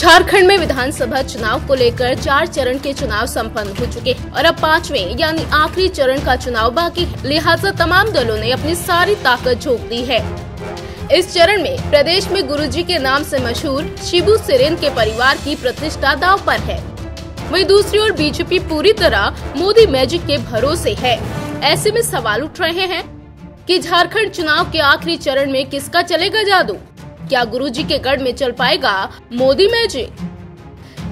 झारखंड में विधानसभा चुनाव को लेकर 4 चरण के चुनाव संपन्न हो चुके हैं और अब 5वें यानी आखिरी चरण का चुनाव बाकी है। लिहाजा तमाम दलों ने अपनी सारी ताकत झोंक दी है। इस चरण में प्रदेश में गुरुजी के नाम से मशहूर शिबू सोरेन के परिवार की प्रतिष्ठा दांव पर है। वहीं दूसरी ओर बीजेपी पूरी तरह मोदी मैजिक के भरोसे है। ऐसे में सवाल उठ रहे हैं कि झारखंड चुनाव के आखिरी चरण में किसका चलेगा जादू? क्या गुरुजी के गढ़ में चल पाएगा मोदी मैजिक?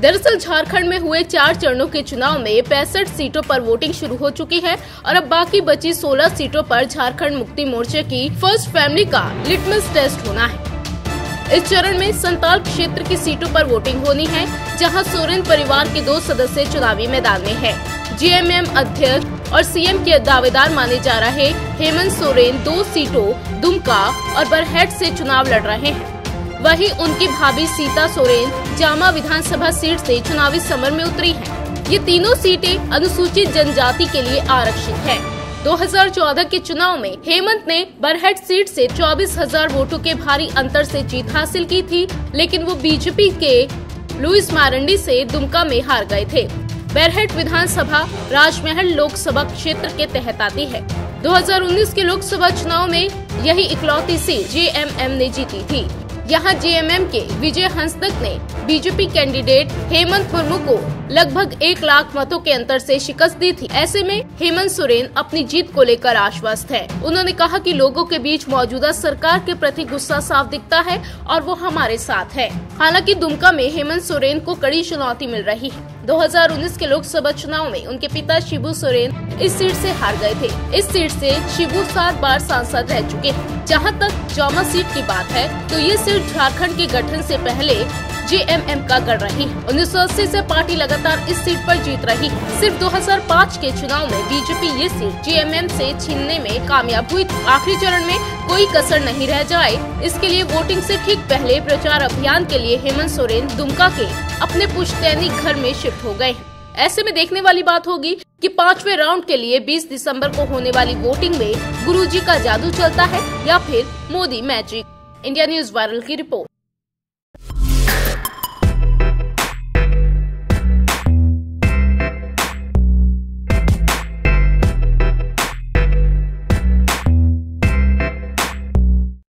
दरअसल झारखंड में हुए 4 चरणों के चुनाव में 65 सीटों पर वोटिंग शुरू हो चुकी है और अब बाकी बची 16 सीटों पर झारखंड मुक्ति मोर्चा की फर्स्ट फैमिली का लिटमस टेस्ट होना है। इस चरण में संताल क्षेत्र की सीटों पर वोटिंग होनी है, जहां सोरेन परिवार के 2 सदस्य चुनावी मैदान में है। JMM अध्यक्ष और CM के दावेदार माने जा रहे हेमंत सोरेन 2 सीटों दुमका और बरहेट से चुनाव लड़ रहे हैं। वहीं उनकी भाभी सीता सोरेन जामा विधानसभा सीट से चुनावी समर में उतरी है। ये तीनों सीटें अनुसूचित जनजाति के लिए आरक्षित है। 2014 के चुनाव में हेमंत ने बरहेट सीट से 24,000 वोटों के भारी अंतर से जीत हासिल की थी, लेकिन वो बीजेपी के लुइस मारंडी से दुमका में हार गए थे। बरहेट विधानसभा राजमहल लोकसभा क्षेत्र के तहत आती है। 2019 के लोकसभा चुनाव में यही इकलौती सीट JMM ने जीती थी। यहाँ JMM के विजय हंसदक ने बीजेपी कैंडिडेट हेमंत मुर्मू को लगभग 1 लाख मतों के अंतर से शिकस्त दी थी। ऐसे में हेमंत सोरेन अपनी जीत को लेकर आश्वस्त है। उन्होंने कहा कि लोगों के बीच मौजूदा सरकार के प्रति गुस्सा साफ दिखता है और वो हमारे साथ है। हालांकि दुमका में हेमंत सोरेन को कड़ी चुनौती मिल रही है। 2019 के लोकसभा चुनाव में उनके पिता शिबू सोरेन इस सीट से हार गए थे। इस सीट से शिबू 7 बार सांसद रह चुके हैं। जहाँ तक जामा सीट की बात है तो ये सीट झारखंड के गठन से पहले JMM का गढ़ रही। 1980 से पार्टी लगातार इस सीट पर जीत रही। सिर्फ 2005 के चुनाव में बीजेपी ये सीट JMM से छीनने में कामयाब हुई। आखिरी चरण में कोई कसर नहीं रह जाए, इसके लिए वोटिंग से ठीक पहले प्रचार अभियान के लिए हेमंत सोरेन दुमका के अपने पुश्तैनी घर में शिफ्ट हो गए। ऐसे में देखने वाली बात होगी कि 5वें राउंड के लिए 20 दिसंबर को होने वाली वोटिंग में गुरुजी का जादू चलता है या फिर Modi magic. India news viral की रिपोर्ट।